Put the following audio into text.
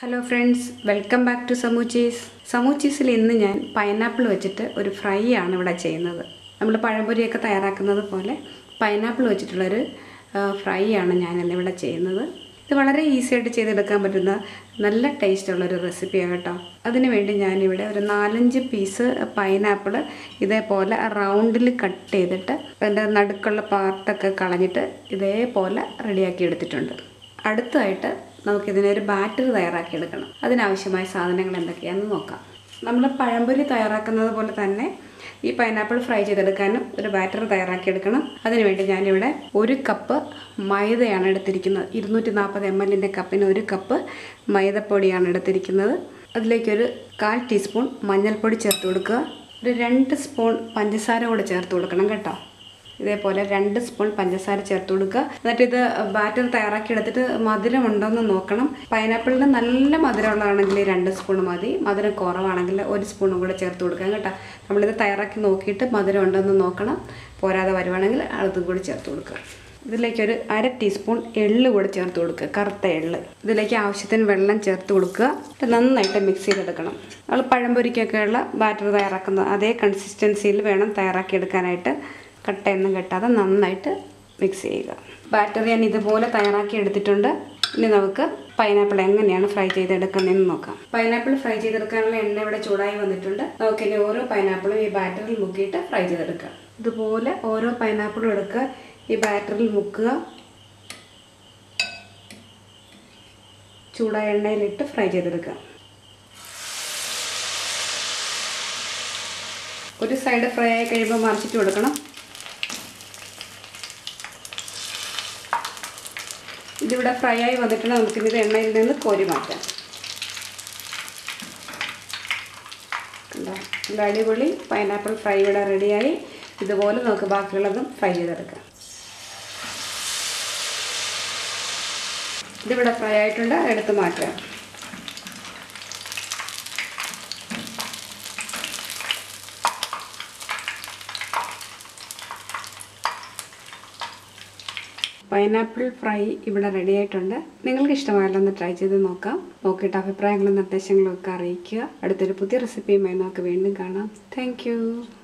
Hello friends, welcome back to Samu cheese. Samu ചീസിൽ ഇന്ന് ഞാൻ പൈനാപ്പിൾ വെച്ചിട്ട് ഒരു ഫ്രൈ ആണ് ഇവിടെ ചെയ്യുന്നത്. നമ്മൾ പഴംപൊരിയൊക്കെ തയ്യാറാക്കുന്നത് പോലെ പൈനാപ്പിൾ വെച്ചിട്ടുള്ളൊരു ഫ്രൈ ആണ് ഞാനിന്നിവിടെ ചെയ്യുന്നത്. ഇത് വളരെ ഈസിയായിട്ട് ചെയ്തെടുക്കാൻ പറ്റുന്ന നല്ല ടേസ്റ്റുള്ളൊരു റെസിപ്പിയാണ് കേട്ടോ. അതിനുവേണ്ടി ഞാനിവിടെ ഒരു 4-5 പീസ് പൈനാപ്പിൾ ഇതേപോലെ റൗണ്ടിൽ കട്ട് ചെയ്തിട്ട് അതിൻ്റെ നടുക്കുള്ള പാർട്ടൊക്കെ കളഞ്ഞിട്ട് ഇതേപോലെ റെഡിയാക്കി എടുത്തിട്ടുണ്ട്. അടുത്തതായിട്ട് നമുക്കിതിനൊരു ബാറ്റർ തയ്യാറാക്കിയെടുക്കണം. അതിനാവശ്യമായ സാധനങ്ങൾ എന്തൊക്കെയാണെന്ന് നോക്കാം. നമ്മൾ പഴംപൊരി തയ്യാറാക്കുന്നത് പോലെ തന്നെ ഈ പൈനാപ്പിൾ ഫ്രൈ ചെയ്തെടുക്കാനും ഒരു ബാറ്റർ തയ്യാറാക്കിയെടുക്കണം. അതിനുവേണ്ടി ഞാനിവിടെ 1 കപ്പ് മൈദയാണ് എടുത്തിരിക്കുന്നത്. 240 ml കപ്പിന് 1 കപ്പ് മൈദപ്പൊടിയാണ് എടുത്തിരിക്കുന്നത്. അതിലേക്കൊരു 1/4 ടീസ്പൂൺ മഞ്ഞൾപ്പൊടി ചേർത്ത് കൊടുക്കുക. ഒരു 2 സ്പൂൺ പഞ്ചസാര കൂടെ ചേർത്ത് കൊടുക്കണം കേട്ടോ. ഇതേപോലെ 2 സ്പൂൺ പഞ്ചസാര ചേർത്ത് കൊടുക്കുക. എന്നിട്ട് ഇത് ബാറ്റർ തയ്യാറാക്കി എടുത്തിട്ട് മധുരം ഉണ്ടോയെന്ന് നോക്കണം. പൈനാപ്പിളിന് നല്ല മധുരമുള്ളതാണെങ്കിൽ 2 സ്പൂൺ മതി. മധുരം കുറവാണെങ്കിൽ 1 സ്പൂണും കൂടെ ചേർത്ത് കൊടുക്കാം കേട്ടോ. നമ്മളിത് തയ്യാറാക്കി നോക്കിയിട്ട് മധുരം ഉണ്ടോയെന്ന് നോക്കണം. പോരാതെ വരുവാണെങ്കിൽ അതും കൂടി ചേർത്ത് കൊടുക്കുക. ഇതിലേക്കൊരു 1/2 ടീസ്പൂൺ എള്ള് കൂടെ ചേർത്ത് കൊടുക്കുക, കറുത്ത എള്ള്. ഇതിലേക്ക് ആവശ്യത്തിന് വെള്ളം ചേർത്ത് കൊടുക്കുക. നന്നായിട്ട് മിക്സ് ചെയ്തെടുക്കണം. നമ്മൾ പഴംപൊരിക്കൊക്കെയുള്ള ബാറ്റർ തയ്യാറാക്കുന്ന അതേ കൺസിസ്റ്റൻസിയിൽ വേണം തയ്യാറാക്കിയെടുക്കാനായിട്ട്. കട്ടയൊന്നും കെട്ടാതെ നന്നായിട്ട് മിക്സ് ചെയ്യുക. ബാറ്റർ ഞാൻ ഇതുപോലെ തയ്യാറാക്കി എടുത്തിട്ടുണ്ട്. ഇനി നമുക്ക് പൈനാപ്പിൾ എങ്ങനെയാണ് ഫ്രൈ ചെയ്തെടുക്കുന്നതെന്ന് നോക്കാം. പൈനാപ്പിൾ ഫ്രൈ ചെയ്തെടുക്കാനുള്ള എണ്ണ ഇവിടെ ചൂടായി വന്നിട്ടുണ്ട്. നമുക്കിനി ഓരോ പൈനാപ്പിളും ഈ ബാറ്ററിൽ മുക്കിയിട്ട് ഫ്രൈ ചെയ്തെടുക്കുക. ഇതുപോലെ ഓരോ പൈനാപ്പിളും എടുക്കുക, ഈ ബാറ്ററിൽ മുക്കുക, ചൂടായ എണ്ണയിലിട്ട് ഫ്രൈ ചെയ്തെടുക്കുക. ഒരു സൈഡ് ഫ്രൈ ആയി കഴിയുമ്പോൾ മറിച്ചിട്ട് കൊടുക്കണം. ഇതിവിടെ ഫ്രൈ ആയി വന്നിട്ടുണ്ട്. നമുക്കിത് എണ്ണയിൽ നിന്ന് കോരി മാറ്റാം. കണ്ടോ, അടിപൊളി പൈനാപ്പിൾ ഫ്രൈ ഇവിടെ റെഡിയായി. ഇതുപോലെ നമുക്ക് ബാക്കിയുള്ളതും ഫ്രൈ ചെയ്തെടുക്കാം. ഇതിവിടെ ഫ്രൈ ആയിട്ടുണ്ട്, എടുത്ത് മാറ്റാം. പൈനാപ്പിൾ ഫ്രൈ ഇവിടെ റെഡി ആയിട്ടുണ്ട്. നിങ്ങൾക്ക് ഇഷ്ടമായാലും ഒന്ന് ട്രൈ ചെയ്ത് നോക്കാം. നോക്കിയിട്ട് അഭിപ്രായങ്ങളും നിർദ്ദേശങ്ങളും ഒക്കെ അറിയിക്കുക. അടുത്തൊരു പുതിയ റെസിപ്പിയുമായി നമുക്ക് വീണ്ടും കാണാം. താങ്ക്